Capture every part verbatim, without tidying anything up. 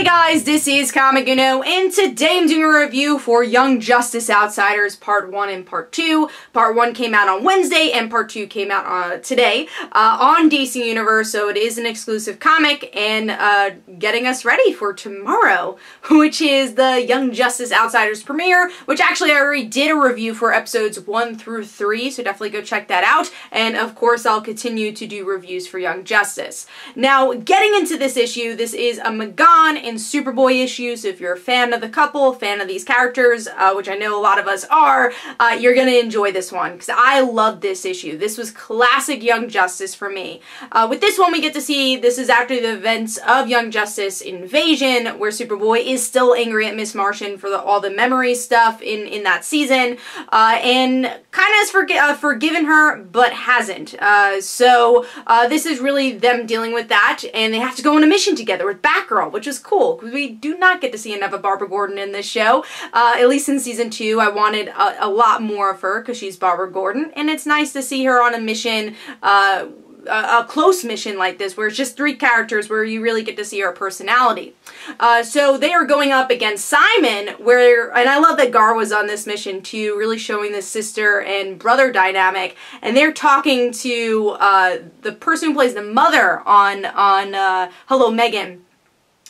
Hey guys, this is Comic Uno, and today I'm doing a review for Young Justice Outsiders Part one and Part two. Part one came out on Wednesday, and Part two came out uh, today uh, on D C Universe, so it is an exclusive comic, and uh, getting us ready for tomorrow, which is the Young Justice Outsiders premiere, which actually I already did a review for episodes one through three, so definitely go check that out, and of course I'll continue to do reviews for Young Justice. Now, getting into this issue, this is a M'gann and Superboy issue, so if you're a fan of the couple, fan of these characters, uh, which I know a lot of us are, uh, you're going to enjoy this one, because I love this issue. This was classic Young Justice for me. Uh, with this one, we get to see, this is after the events of Young Justice Invasion, where Superboy is still angry at Miss Martian for the, all the memory stuff in, in that season, uh, and kind of has forg uh, forgiven her, but hasn't. Uh, so uh, this is really them dealing with that, and they have to go on a mission together with Batgirl, which is cool, because we do not get to see enough of Barbara Gordon in this show. Uh, at least in season two, I wanted a, a lot more of her, because she's Barbara Gordon, and it's nice to see her on a mission, uh, a, a close mission like this, where it's just three characters, where you really get to see her personality. Uh, so they are going up against Psimon, where, and I love that Gar was on this mission too, really showing the sister and brother dynamic, and they're talking to uh, the person who plays the mother on, on uh, Hello Megan.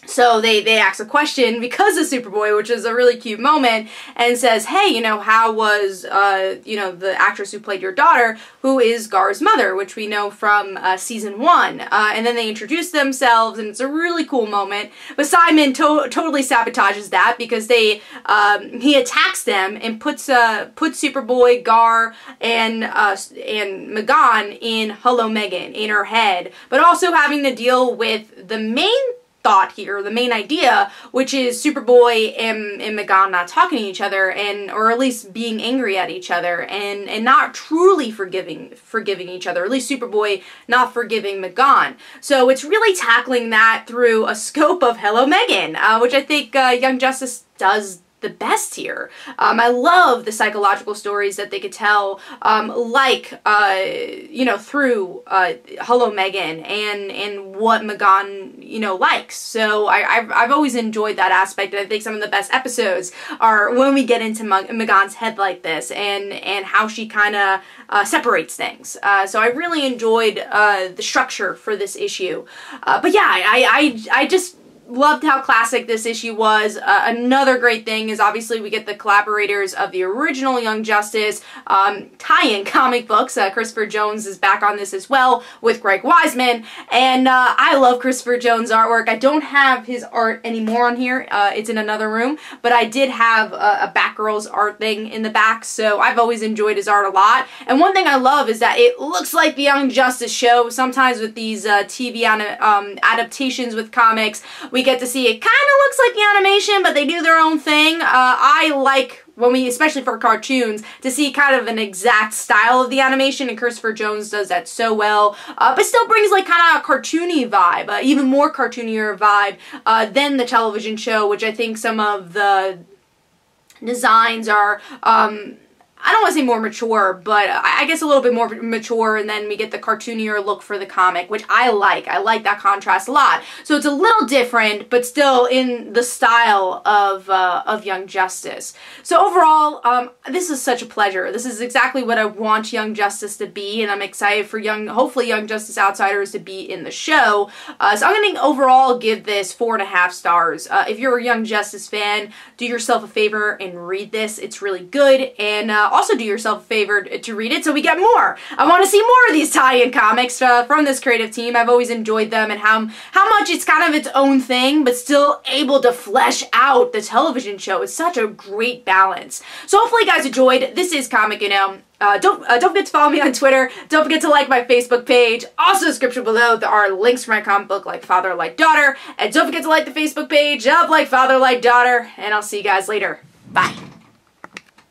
So they, they ask a question because of Superboy, which is a really cute moment, and says, hey, you know, how was, uh, you know, the actress who played your daughter, who is Gar's mother, which we know from uh, season one. Uh, and then they introduce themselves, and it's a really cool moment. But Psimon to totally sabotages that, because they, um, he attacks them and puts uh, puts Superboy, Gar, and, uh, and M'gann in Hello Megan, in her head, but also having to deal with the main thought here, the main idea, which is Superboy and, and M'gann not talking to each other, and or at least being angry at each other, and, and not truly forgiving forgiving each other, at least Superboy not forgiving M'gann. So it's really tackling that through a scope of Hello Megan, uh, which I think uh, Young Justice does the best here. Um, I love the psychological stories that they could tell, um, like, uh, you know, through uh, Hello Megan and and what M'gann, you know, likes. So I, I've, I've always enjoyed that aspect, and I think some of the best episodes are when we get into M'gann's head like this, and, and how she kind of uh, separates things. Uh, so I really enjoyed uh, the structure for this issue. Uh, but yeah, I, I, I just loved how classic this issue was. Uh, another great thing is obviously we get the collaborators of the original Young Justice um, tie-in comic books. Uh, Christopher Jones is back on this as well with Greg Wiseman, and uh, I love Christopher Jones' artwork. I don't have his art anymore on here. Uh, it's in another room, but I did have a, a Batgirl's art thing in the back, so I've always enjoyed his art a lot. And one thing I love is that it looks like the Young Justice show. Sometimes with these uh, T V um, adaptations with comics, we We get to see it kind of looks like the animation, but they do their own thing. Uh, I like when we, especially for cartoons, to see kind of an exact style of the animation, and Christopher Jones does that so well, uh, but still brings like kind of a cartoony vibe, uh, even more cartoonier vibe uh, than the television show, which I think some of the designs are, um, I don't want to say more mature, but I guess a little bit more mature, and then we get the cartoonier look for the comic, which I like. I like that contrast a lot. So it's a little different, but still in the style of, uh, of Young Justice. So overall, um, this is such a pleasure. This is exactly what I want Young Justice to be, and I'm excited for Young, hopefully Young Justice Outsiders to be in the show. Uh, so I'm going to overall give this four and a half stars. Uh, if you're a Young Justice fan, do yourself a favor and read this. It's really good, and uh, also do yourself a favor to read it so we get more. I want to see more of these tie-in comics uh, from this creative team. I've always enjoyed them, and how, how much it's kind of its own thing, but still able to flesh out the television show. It's such a great balance. So hopefully you guys enjoyed. This is Comic Uno. Uh, don't, uh, don't forget to follow me on Twitter. Don't forget to like my Facebook page. Also, in the description below, there are links for my comic book, Like Father, Like Daughter. And don't forget to like the Facebook page of Like Father, Like Daughter. And I'll see you guys later. Bye.